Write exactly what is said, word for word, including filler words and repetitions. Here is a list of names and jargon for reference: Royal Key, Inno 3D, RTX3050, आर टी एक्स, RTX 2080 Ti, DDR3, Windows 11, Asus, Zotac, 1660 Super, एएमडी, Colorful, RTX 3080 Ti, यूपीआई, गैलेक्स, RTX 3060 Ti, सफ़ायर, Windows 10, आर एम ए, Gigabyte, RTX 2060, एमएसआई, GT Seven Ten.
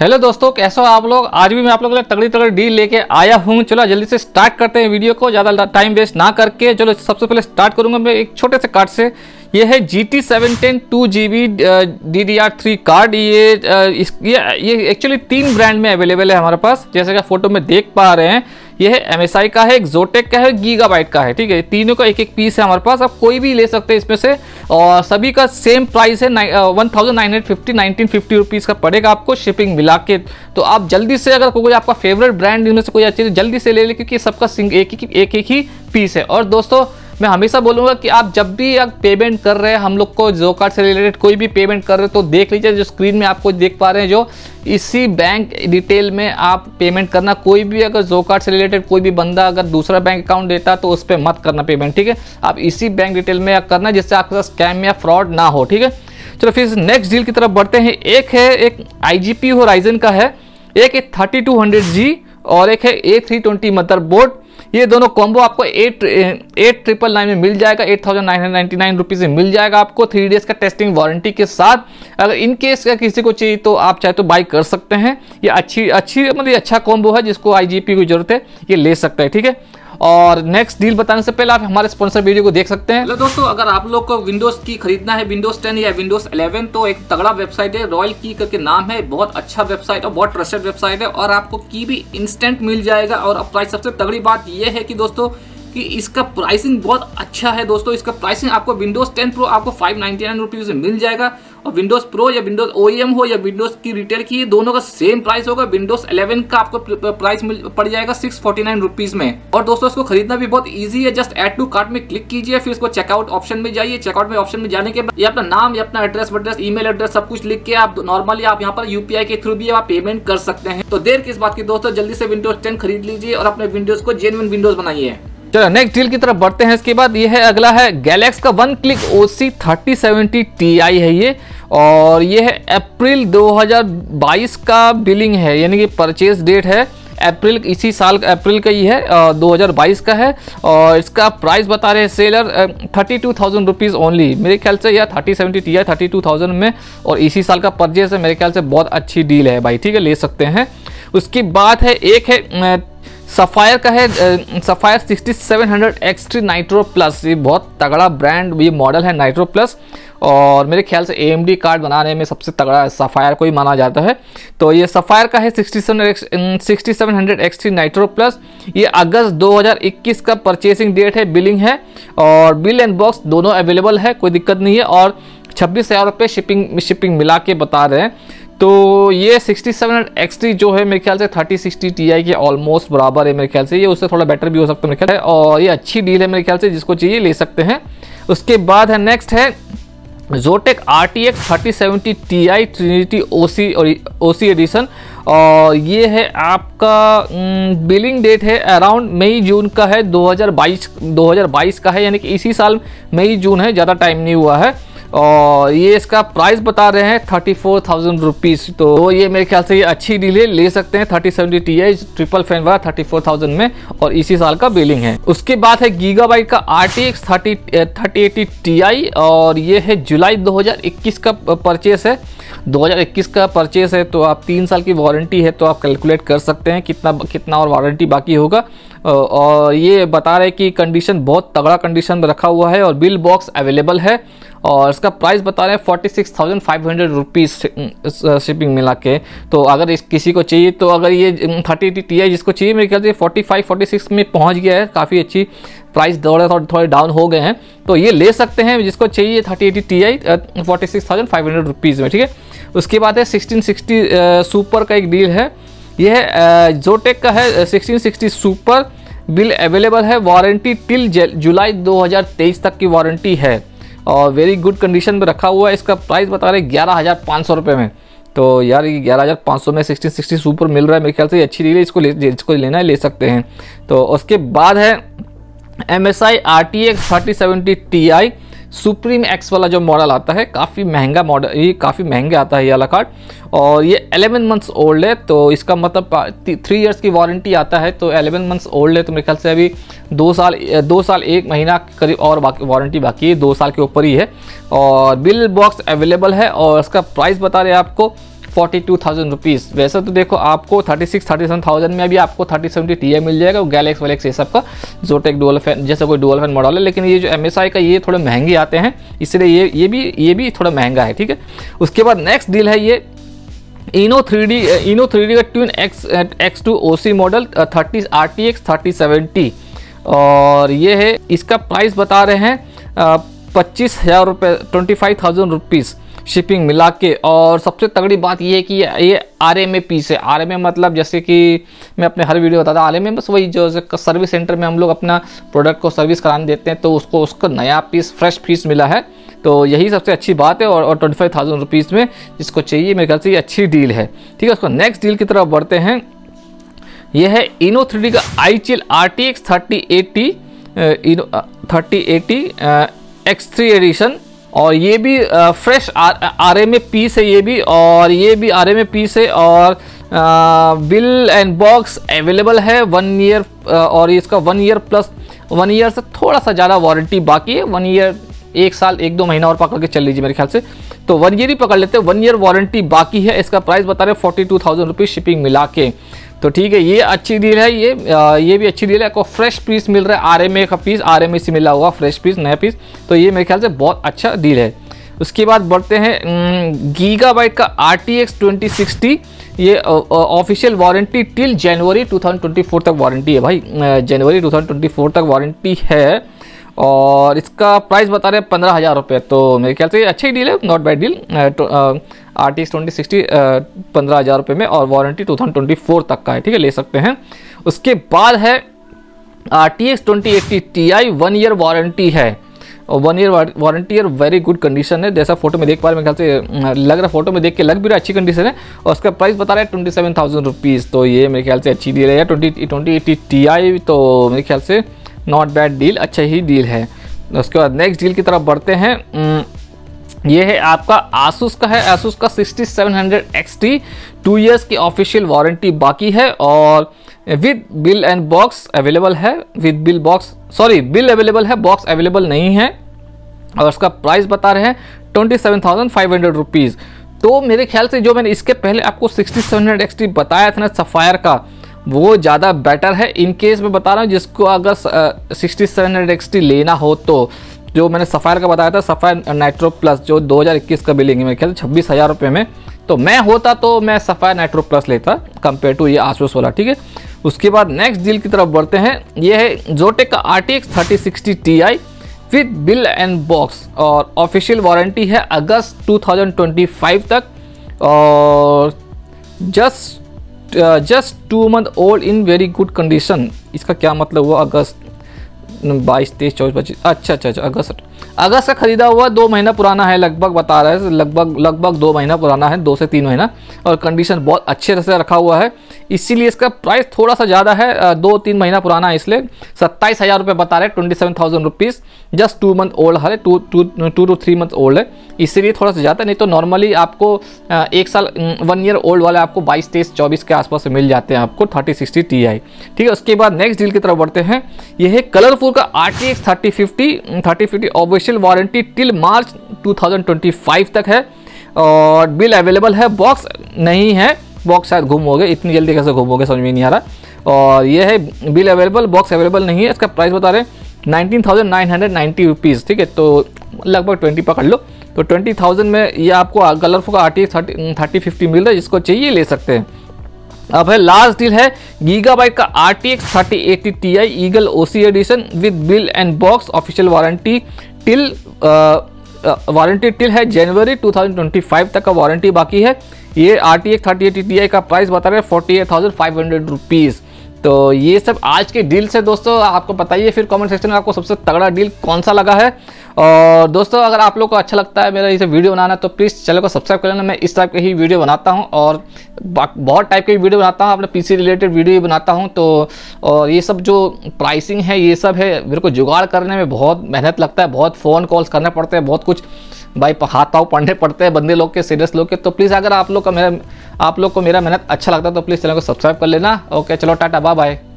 Hello दोस्तों, कैसे हो आप लोग। आज भी मैं आप लोगों के लिए तगड़ी तगड़ी डील लेके आया हूँ। चलो जल्दी से स्टार्ट करते हैं वीडियो को, ज़्यादा टाइम वेस्ट ना करके। चलो सबसे पहले स्टार्ट करूँगा मैं एक छोटे से कार्ड से। ये है G T seven ten two G B D D R three card. ये इस ये ये एक्चुअली तीन ब्रांड में अवेलेबल है हमारे पास, जैसे कि फोटो में देख पा रहे हैं। ये है एमएसआई का है, एक जोटेक का है, गीगाबाइट का है। ठीक है, तीनों का एक एक पीस है हमारे पास। आप कोई भी ले सकते हैं इसमें से, और सभी का सेम प्राइस है one thousand nine hundred fifty, nineteen fifty rupees का पड़ेगा आपको शिपिंग मिला के। तो आप जल्दी से, अगर कोई आपका फेवरेट ब्रांड इनमें से कोई अच्छी जल्दी से ले लें, क्योंकि सबका एक एक ही पीस है। और दोस्तों मैं हमेशा बोलूँगा कि आप जब भी आप पेमेंट कर रहे हैं, हम लोग को जो कार्ड से रिलेटेड कोई भी पेमेंट कर रहे हो, तो देख लीजिए जो स्क्रीन में आपको देख पा रहे हैं, जो इसी बैंक डिटेल में आप पेमेंट करना। कोई भी अगर जो कार्ड से रिलेटेड कोई भी बंदा अगर दूसरा बैंक अकाउंट देता है तो उस पर मत करना पेमेंट। ठीक है, आप इसी बैंक डिटेल में करना, जिससे आपके साथ स्कैम या फ्रॉड ना हो। ठीक है, चलो फिर नेक्स्ट डील की तरफ बढ़ते हैं। एक है एक आईजीपी होराइजन का है, एक है थर्टी टू हंड्रेड जी और एक है ए थ्री ट्वेंटी मदरबोर्ड। ये दोनों कॉम्बो आपको एट एट ट्रिपल नाइन में मिल जाएगा, eight thousand nine hundred ninety nine rupees में मिल जाएगा आपको, थ्री डेज का टेस्टिंग वारंटी के साथ। अगर इन केस का किसी को चाहिए तो आप चाहे तो बाई कर सकते हैं। ये अच्छी अच्छी मतलब अच्छा कॉम्बो है, जिसको आईजीपी की जरूरत है ये ले सकता है। ठीक है, और नेक्स्ट डील बताने से पहले आप हमारे स्पॉन्सर वीडियो को देख सकते हैं। हेलो दोस्तों, अगर आप लोग को विंडोज़ की खरीदना है, विंडोज़ टेन या विंडोज़ इलेवन, तो एक तगड़ा वेबसाइट है, रॉयल की करके नाम है। बहुत अच्छा वेबसाइट और बहुत ट्रस्टेड वेबसाइट है, और आपको की भी इंस्टेंट मिल जाएगा। और प्राइस, सबसे तगड़ी बात यह है कि दोस्तों कि इसका प्राइसिंग बहुत अच्छा है। दोस्तों इसका प्राइसिंग आपको विंडोज़ टेन प्रो आपको फाइव नाइन्टी नाइन रुपीज़ में मिल जाएगा, और विंडोज़ प्रो या विंडोज़ ओईएम हो या विंडोज़ की रिटेल की, ये दोनों का सेम प्राइस होगा। विंडोज़ इलेवन का आपको प्राइस मिल पड़ जाएगा सिक्स फोर्टी नाइन रुपीज़ में। और दोस्तों इसको खरीदना भी बहुत ईजी है। जस्ट ऐड टू कार्ट में क्लिक कीजिए, फिर इसको चेकआउट ऑप्शन में जाइए। चेकआउट में ऑप्शन में जाने के बाद ये अपना नाम या अपना एड्रेस वड्रेस ईमेल एड्रेस सब कुछ लिख के आप नॉर्मली आप यहाँ पर यूपीआई के थ्रू भी आप पेमेंट कर सकते हैं। तो देर किस बात की दोस्तों, जल्दी से विंडोज़ टेन खरीद लीजिए और अपने विंडोज़ को जेन्युइन विंडोज़ बनाइए। चलो नेक्स्ट डील की तरफ बढ़ते हैं। इसके बाद ये है, अगला है गैलेक्स का one click OC thirty seventy Ti है ये, और ये है अप्रैल दो हज़ार बाईस का बिलिंग है, यानी कि परचेज डेट है अप्रैल, इसी साल अप्रैल का ही है, दो हज़ार बाईस का है। और इसका प्राइस बता रहे हैं seller thirty two thousand rupees only. मेरे ख्याल से यह thirty seventy Ti thirty two thousand में, और इसी साल का परचेज है। मेरे ख्याल से बहुत अच्छी डील है भाई, ठीक है, ले सकते हैं। उसकी बात है, एक है सफ़ायर का है, सफ़ायर sixty seven hundred X three nitro plus. ये बहुत तगड़ा ब्रांड, ये मॉडल है नाइट्रो प्लस, और मेरे ख्याल से एएमडी कार्ड बनाने में सबसे तगड़ा सफ़ायर को ही माना जाता है। तो ये सफ़ायर का है sixty seven hundred X three nitro plus. ये अगस्त दो हज़ार इक्कीस का परचेसिंग डेट है, बिलिंग है, और बिल एंड बॉक्स दोनों अवेलेबल है, कोई दिक्कत नहीं है। और छब्बीस हज़ार रुपये शिपिंग शिपिंग मिला के बता रहे हैं। तो ये sixty seven hundred X three जो है मेरे ख्याल से थर्टी सिक्सटी Ti के ऑलमोस्ट बराबर है मेरे ख्याल से। ये उससे थोड़ा बेटर भी हो सकता है मेरे ख्याल है, और ये अच्छी डील है मेरे ख्याल से, जिसको चाहिए ले सकते हैं। उसके बाद है, नेक्स्ट है Zotac आर टी एक्स thirty seventy Ti Trinity O C और O C एडिशन, और ये है आपका बिलिंग डेट है अराउंड मई जून का है, दो हज़ार बाईस का है, यानी कि इसी साल मई जून है, ज़्यादा टाइम नहीं हुआ है। और ये इसका प्राइस बता रहे हैं थर्टी फोर थाउजेंड रुपीज़। तो ये मेरे ख्याल से ये अच्छी डील है, ले सकते हैं। Thirty seventy Ti triple fan वाला थर्टी फोर थाउजेंड में, और इसी साल का बिलिंग है। उसके बाद है गीगाबाइट का आर टी एक्स thirty eighty Ti, और ये है जुलाई दो हज़ार इक्कीस का परचेस है, दो हज़ार इक्कीस का परचेस है। तो आप तीन साल की वारंटी है, तो आप कैलकुलेट कर सकते हैं कितना कितना और वारंटी बाकी होगा। और ये बता रहे हैं कि कंडीशन बहुत तगड़ा कंडीशन में रखा हुआ है, और बिल बॉक्स अवेलेबल है, और इसका प्राइस बता रहे हैं forty six thousand five hundred rupees shipping मिला के। तो अगर इस किसी को चाहिए, तो अगर ये थर्टी एटी Ti जिसको चाहिए, मेरे ख्याल से फोर्टी फाइव फोर्टी सिक्स में पहुंच गया है, काफ़ी अच्छी प्राइस दौड़े थोड़े थोड़े डाउन हो गए हैं, तो ये ले सकते हैं जिसको चाहिए thirty eighty Ti forty six thousand five hundred rupees में। ठीक है, उसके बाद है सिक्सटीन सिक्सटी सुपर का एक डील है, यह है जोटेक का है sixteen sixty super, bill available है, वारंटी टिल जुलाई दो हज़ार तेईस तक की वारंटी है, और वेरी गुड कंडीशन में रखा हुआ है। इसका प्राइस बता रहे हैं ग्यारह हज़ार पाँच सौ रुपये में। तो यार ये ग्यारह हज़ार पाँच सौ में सिक्सटीन सिक्सटी सुपर मिल रहा है, मेरे ख्याल से ये अच्छी डील है, इसको ले इसको लेना है, ले सकते हैं। तो उसके बाद है M S I आर टी एक्स thirty seventy Ti supreme X वाला जो मॉडल आता है, काफ़ी महंगा मॉडल, ये काफ़ी महंगा आता है ये वाला कार्ड, और ये एलेवन मंथ्स ओल्ड है। तो इसका मतलब थ्री इयर्स की वारंटी आता है, तो एलेवन मंथ्स ओल्ड है, तो मेरे ख्याल से अभी दो साल दो साल एक महीना करीब और बाकी वारंटी बाकी है, दो साल के ऊपर ही है, और बिल बॉक्स अवेलेबल है। और इसका प्राइस बता रहे हैं आपको फोर्टी टू थाउजेंड रुपीज़। वैसे तो देखो आपको thirty six thirty seven thousand में भी आपको थर्टी सेवेंटी टी आई मिल जाएगा, गैलेक्स वैलेक्स ये सब का, जोटेक डुअल फैन जैसा कोई डुअल फैन मॉडल है, लेकिन ये जो एमएसआई का ये थोड़े महंगे आते हैं, इसलिए ये ये भी ये भी थोड़ा महंगा है, ठीक है। उसके बाद नेक्स्ट डील है ये Inno three D Inno three D का twin X X two O C model thirty आर टी एक्स thirty seventy, और ये है इसका प्राइस बता रहे हैं पच्चीस हज़ार रुपये twenty five thousand rupees shipping मिला के। और सबसे तगड़ी बात यह है कि ये आर एम ए पीस है। आर एम ए मतलब जैसे कि मैं अपने हर वीडियो बताता हूँ, आर एम ए बस वही जो सर्विस सेंटर में हम लोग अपना प्रोडक्ट को सर्विस कराने देते हैं, तो उसको उसका नया पीस फ्रेश पीस मिला है, तो यही सबसे अच्छी बात है। और ट्वेंटी फाइव थाउजेंड रुपीज़ में जिसको चाहिए, मेरे ख्याल से ये अच्छी डील है, ठीक है। उसको नेक्स्ट डील की तरफ बढ़ते हैं। यह है इनो थ्री डी का I chill आर टी एक्स thirty eighty Inno thirty eighty X three edition, और ये भी fresh आर एम ए piece है ये भी, और ये भी आर एम ए पीस है, और बिल एंड बॉक्स अवेलेबल है वन ईयर, और इसका one year plus one year से थोड़ा सा ज़्यादा वारंटी बाकी है, वन ईयर एक साल एक दो महीना और पकड़ के चल लीजिए मेरे ख्याल से, तो वन ईयर ही पकड़ लेते हैं, वन ईयर वारंटी बाकी है। इसका प्राइस बता रहे हैं forty two thousand rupees shipping मिला के, तो ठीक है, ये अच्छी डील है। ये ये भी अच्छी डील है, आपको फ्रेश पीस मिल रहा है, आर एम ए का पीस, आर एम ए से मिला हुआ फ्रेश पीस, नया पीस, तो ये मेरे ख्याल से बहुत अच्छा डील है। उसके बाद बढ़ते हैं गीगाबाइट का आर टी एक्स twenty sixty, ये ऑफिशियल वारंटी टिल जनवरी टू थाउजेंड ट्वेंटी फोर तक वारंटी है भाई, जनवरी टू थाउजेंड ट्वेंटी फोर तक वारंटी है, और इसका प्राइस बता रहे हैं पंद्रह हज़ार रुपये, तो मेरे ख्याल से अच्छी डील है, not bad deal. आर टी एक्स twenty sixty पंद्रह हज़ार रुपये में, और warranty two thousand twenty four तक का है, ठीक है, ले सकते हैं। उसके बाद है आर टी एक्स twenty eighty T I, one year warranty है, और वन ईयर वारंटी और वेरी गुड कंडीशन है, जैसा फोटो में देख पा रहे हैं, मेरे ख्याल से लग रहा, फोटो में देख के लग भी रहा अच्छी कंडीशन है, और उसका प्राइस बता रहा है ट्वेंटी सेवन थाउजेंड रुपीज़, तो ये मेरे ख्याल से अच्छी डील है twenty twenty eighty T I, तो मेरे ख्याल से नॉट बैड डील, अच्छा ही डील है। उसके बाद नेक्स्ट डील की तरफ बढ़ते हैं। ये है आपका आसूस का है, आसूस का sixty seven hundred X T, two years की ऑफिशियल वारंटी बाकी है, और with bill and box available है, with bill box sorry bill available है, बॉक्स अवेलेबल नहीं है, और उसका प्राइस बता रहे हैं twenty seven thousand five hundred rupees. तो मेरे ख्याल से जो मैंने इसके पहले आपको sixty seven hundred X T बताया था ना सफ़ायर का, वो ज़्यादा बेटर है, इन केस मैं बता रहा हूँ जिसको अगर sixty seven hundred X T लेना हो तो। जो मैंने सफ़ायर का बताया था, सफ़ायर नाइट्रो प्लस जो दो हज़ार इक्कीस का बिलिंग है, मेरे ख्याल से छब्बीस हज़ार रुपये में, तो मैं होता तो मैं सफ़ायर नाइट्रो प्लस लेता कंपेयर टू ये आसूस वाला, ठीक है। उसके बाद नेक्स्ट डील की तरफ बढ़ते हैं। ये है जोटेक का आर टी एक्स thirty sixty T I with bill and box, और ऑफिशियल वारंटी है अगस्त टू थाउजेंड ट्वेंटी फाइव तक, और just just two month old in very good condition. इसका क्या मतलब हुआ, अगस्त बाईस तेईस चौबीस पच्चीस, अच्छा अच्छा अच्छा अगस्त अगस्त का ख़रीदा हुआ, दो महीना पुराना है लगभग, बता रहा है लगभग लगभग दो महीना पुराना है, दो से तीन महीना, और कंडीशन बहुत अच्छे से रखा हुआ है, इसीलिए इसका प्राइस थोड़ा सा ज़्यादा है, दो तीन महीना पुराना है, इसलिए सत्ताईस हज़ार रुपये बता रहे हैं, twenty seven thousand rupees, just two month old है, two two two two three month old है, इसीलिए थोड़ा सा ज़्यादा, नहीं तो नॉर्मली आपको एक साल वन ईयर ओल्ड वाले आपको बाईस तेईस चौबीस के आसपास मिल जाते हैं आपको थर्टी सिक्सटी टी आई, ठीक है। उसके बाद नेक्स्ट डील की तरफ बढ़ते हैं। यह है कलरफुल का आर टी एक्स thirty fifty thirty fifty official warranty till मार्च टू थाउजेंड ट्वेंटी फाइव तक है, और बिल अवेलेबल है, बॉक्स नहीं है, बॉक्स शायद गुम हो गए, इतनी जल्दी कैसे गुम हो गए समझ में नहीं आ रहा, और यह है बिल अवेलेबल, बॉक्स अवेलेबल नहीं है। इसका प्राइस बता रहे हैं nineteen thousand nine hundred ninety rupees, ठीक है, तो लगभग ट्वेंटी पकड़ लो, तो ट्वेंटी थाउजेंड में ये आपको कलरफुल का आर टी एक्स thirty thirty fifty मिल रहा है, जिसको चाहिए ले सकते हैं। अब है लास्ट डील है गीगाबाइट का आर टी एक्स thirty eighty T I Eagle O C edition with bill and box, official warranty till warranty till है जनवरी टू थाउजेंड ट्वेंटी फाइव तक का वारंटी बाकी है। ये आर टी एक्स thirty eighty T I का price बता रहे हैं forty eight thousand five hundred rupees. तो ये सब आज के डील से दोस्तों, आपको बताइए फिर कमेंट सेक्शन में आपको सबसे तगड़ा डील कौन सा लगा है। और दोस्तों अगर आप लोग को अच्छा लगता है मेरा इसे वीडियो बनाना, तो प्लीज़ चैनल को सब्सक्राइब कर लेना, मैं इस टाइप के ही वीडियो बनाता हूँ, और बहुत टाइप के वीडियो बनाता हूँ, अपने पीसी रिलेटेड वीडियो भी बनाता हूँ, तो और ये सब जो प्राइसिंग है ये सब है, मेरे को जुगाड़ करने में बहुत मेहनत लगता है, बहुत फ़ोन कॉल्स करने पड़ते हैं, बहुत कुछ भाई हाथ पाँव पढ़ने पड़ते हैं बंदे लोग के, सीरियस लोग के, तो प्लीज़ अगर आप लोग का मेरा आप लोग को मेरा मेहनत अच्छा लगता है तो प्लीज़ चैनल को सब्सक्राइब कर लेना। ओके, चलो टाटा, बाय बाय।